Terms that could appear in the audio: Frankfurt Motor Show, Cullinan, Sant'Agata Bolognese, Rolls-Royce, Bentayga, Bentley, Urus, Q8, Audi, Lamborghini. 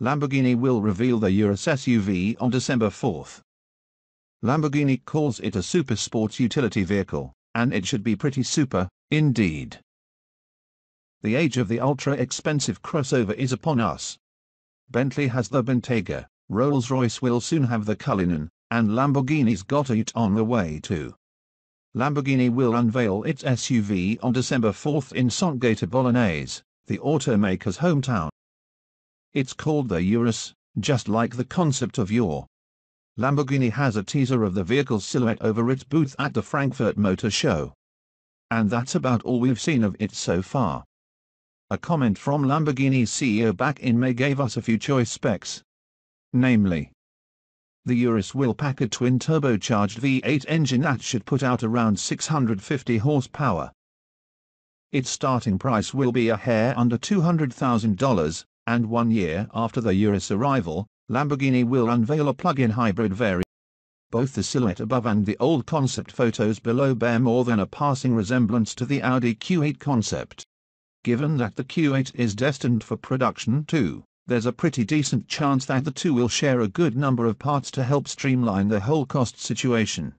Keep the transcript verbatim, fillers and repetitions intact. Lamborghini will reveal their Urus S U V on December fourth. Lamborghini calls it a super sports utility vehicle, and it should be pretty super, indeed. The age of the ultra-expensive crossover is upon us. Bentley has the Bentayga, Rolls-Royce will soon have the Cullinan, and Lamborghini's got it on the way too. Lamborghini will unveil its S U V on December fourth in Sant'Agata Bolognese, the automaker's hometown. It's called the Urus, just like the concept of yore. Lamborghini has a teaser of the vehicle's silhouette over its booth at the Frankfurt Motor Show. And that's about all we've seen of it so far. A comment from Lamborghini's C E O back in May gave us a few choice specs. Namely, the Urus will pack a twin turbocharged V eight engine that should put out around six hundred fifty horsepower. Its starting price will be a hair under two hundred thousand dollars, and one year after the Urus arrival, Lamborghini will unveil a plug-in hybrid variant. Both the silhouette above and the old concept photos below bear more than a passing resemblance to the Audi Q eight concept. Given that the Q eight is destined for production too, there's a pretty decent chance that the two will share a good number of parts to help streamline the whole cost situation.